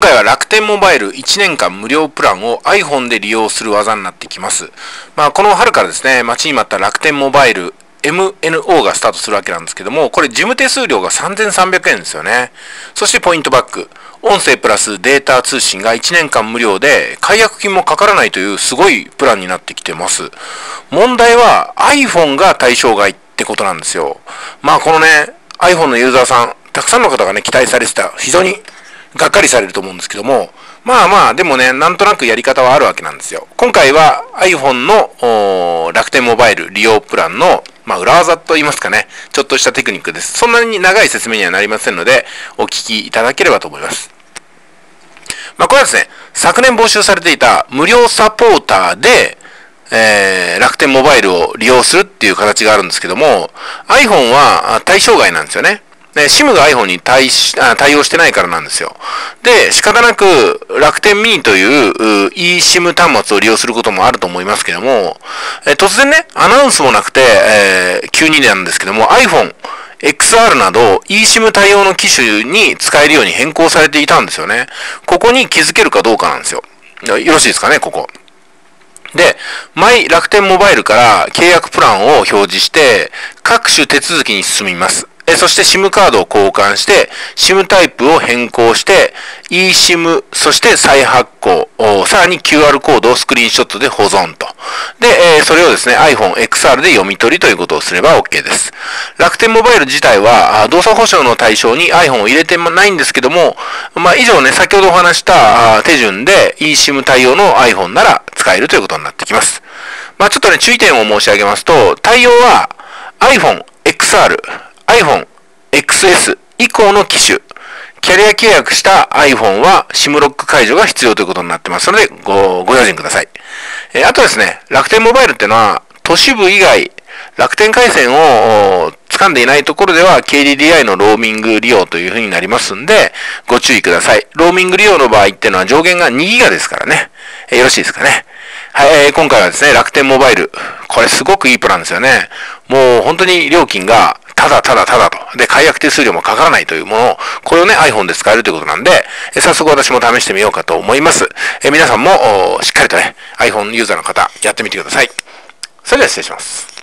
今回は楽天モバイル1年間無料プランを iPhone で利用する技になってきます。この春からですね、待ちに待った楽天モバイル MNO がスタートするわけなんですけども、これ事務手数料が3300円ですよね。そしてポイントバック。音声プラスデータ通信が1年間無料で、解約金もかからないというすごいプランになってきてます。問題は iPhone が対象外ってことなんですよ。このね、iPhone のユーザーさん、たくさんの方がね、期待されてた。非常にがっかりされると思うんですけども、でもね、なんとなくやり方はあるわけなんですよ。今回は iPhone の楽天モバイル利用プランの、裏技と言いますかね、ちょっとしたテクニックです。そんなに長い説明にはなりませんので、お聞きいただければと思います。これはですね、昨年募集されていた無料サポーターで、楽天モバイルを利用するっていう形があるんですけども、iPhone は対象外なんですよね。SIM が iPhone に対応してないからなんですよ。で、仕方なく楽天ミニという eSIM 端末を利用することもあると思いますけども、突然ね、アナウンスもなくて、急になんですけども、iPhone XR など eSIM 対応の機種に使えるように変更されていたんですよね。ここに気づけるかどうかなんですよ。よろしいですかね、ここ。で、マイ楽天モバイルから契約プランを表示して、各種手続きに進みます。そして SIM カードを交換して、SIM タイプを変更して、eSIM、そして再発行、さらに QR コードをスクリーンショットで保存と。で、それをですね、iPhone XR で読み取りということをすれば OK です。楽天モバイル自体は、動作保証の対象に iPhone を入れてないんですけども、以上ね、先ほどお話した手順で eSIM 対応の iPhone なら使えるということになってきます。ちょっとね、注意点を申し上げますと、対応は iPhone XR、iPhone XS 以降の機種、キャリア契約した iPhone は SIM ロック解除が必要ということになってますので、ご用心ください。あとですね、楽天モバイルってのは、都市部以外、楽天回線を掴んでいないところでは KDDI のローミング利用というふうになりますんで、ご注意ください。ローミング利用の場合ってのは上限が2ギガですからね。よろしいですかね。はい、今回はですね、楽天モバイル。これすごくいいプランですよね。もう本当に料金がただと。で、解約手数料もかからないというものを、これをね、iPhone で使えるということなんで、早速私も試してみようかと思います。皆さんも、しっかりとね、iPhone ユーザーの方、やってみてください。それでは失礼します。